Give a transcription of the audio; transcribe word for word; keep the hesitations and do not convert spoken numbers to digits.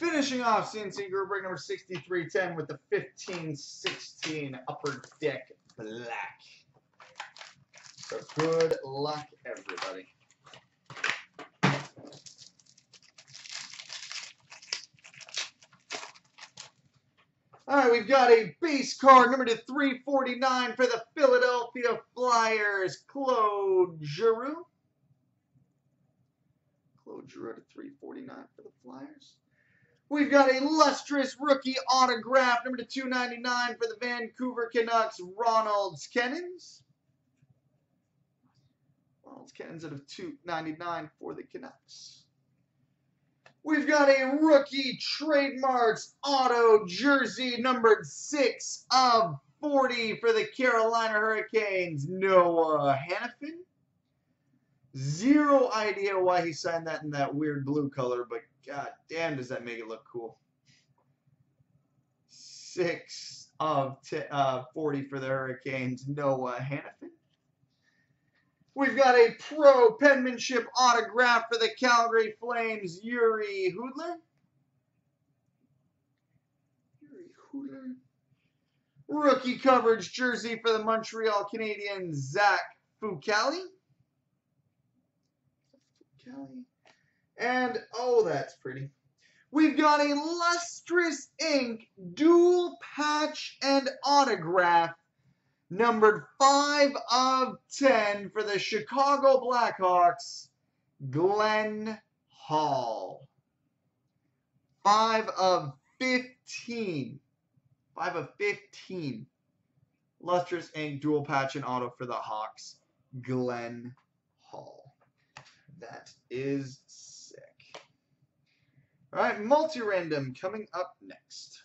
Finishing off C N C Group break number sixty-three ten with the fifteen sixteen Upper Deck Black. So good luck, everybody. All right, we've got a base card number to three forty-nine for the Philadelphia Flyers, Claude Giroux. Claude Giroux to three forty-nine for the Flyers. We've got a lustrous rookie autograph number to two ninety-nine for the Vancouver Canucks, Ronald Kenins. Ronald Kenins out of two ninety-nine for the Canucks. We've got a rookie trademarks auto jersey numbered six of forty for the Carolina Hurricanes, Noah Hanifin. Zero idea why he signed that in that weird blue color, but god damn does that make it look cool. six of forty for the Hurricanes, Noah Hanifin. We've got a pro penmanship autograph for the Calgary Flames, Yuri Hoodler. Yuri Hoodler. Rookie coverage jersey for the Montreal Canadiens, Zach Kelly. And, oh, that's pretty. We've got a lustrous ink dual patch and autograph numbered five of ten for the Chicago Blackhawks, Glenn Hall. five of fifteen. five of fifteen. Lustrous ink, dual patch, and auto for the Hawks, Glenn Hall. That is sick. All right, multi-random coming up next.